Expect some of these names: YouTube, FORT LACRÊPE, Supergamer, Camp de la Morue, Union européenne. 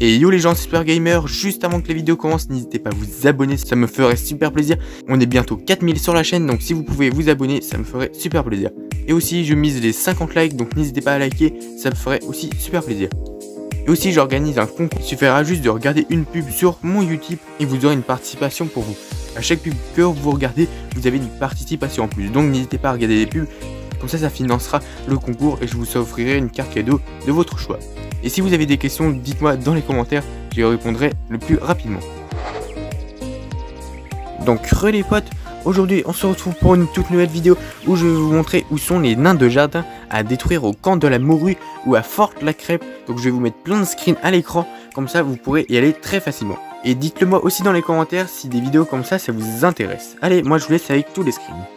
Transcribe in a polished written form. Et yo les gens, c'est Supergamer. Juste avant que la vidéo commence, n'hésitez pas à vous abonner, ça me ferait super plaisir. On est bientôt 4000 sur la chaîne, donc si vous pouvez vous abonner, ça me ferait super plaisir. Et aussi, je mise les 50 likes, donc n'hésitez pas à liker, ça me ferait aussi super plaisir. Et aussi, j'organise un concours. Il suffira juste de regarder une pub sur mon YouTube et vous aurez une participation pour vous. À chaque pub que vous regardez, vous avez une participation en plus. Donc n'hésitez pas à regarder les pubs, comme ça, ça financera le concours et je vous offrirai une carte cadeau de votre choix. Et si vous avez des questions, dites-moi dans les commentaires, j'y répondrai le plus rapidement. Donc, re les potes, aujourd'hui on se retrouve pour une toute nouvelle vidéo où je vais vous montrer où sont les nains de jardin à détruire au camp de la Morue ou à Fort Lacrêpe. Donc je vais vous mettre plein de screens à l'écran, comme ça vous pourrez y aller très facilement. Et dites-le moi aussi dans les commentaires si des vidéos comme ça, ça vous intéresse. Allez, moi je vous laisse avec tous les screens.